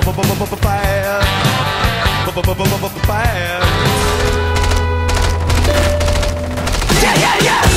Yeah, yeah, yeah. Oh, yeah, yeah, yeah. Yeah, yeah, yeah. Oh, yeah, yeah, yeah. Oh, yeah, yeah, yeah. Oh, yeah, yeah, yeah.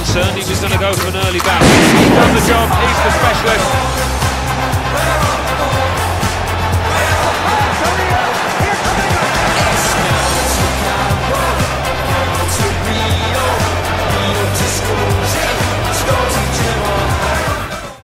Concerned, he's just going to go for an early bounce. He's done the job, he's the specialist.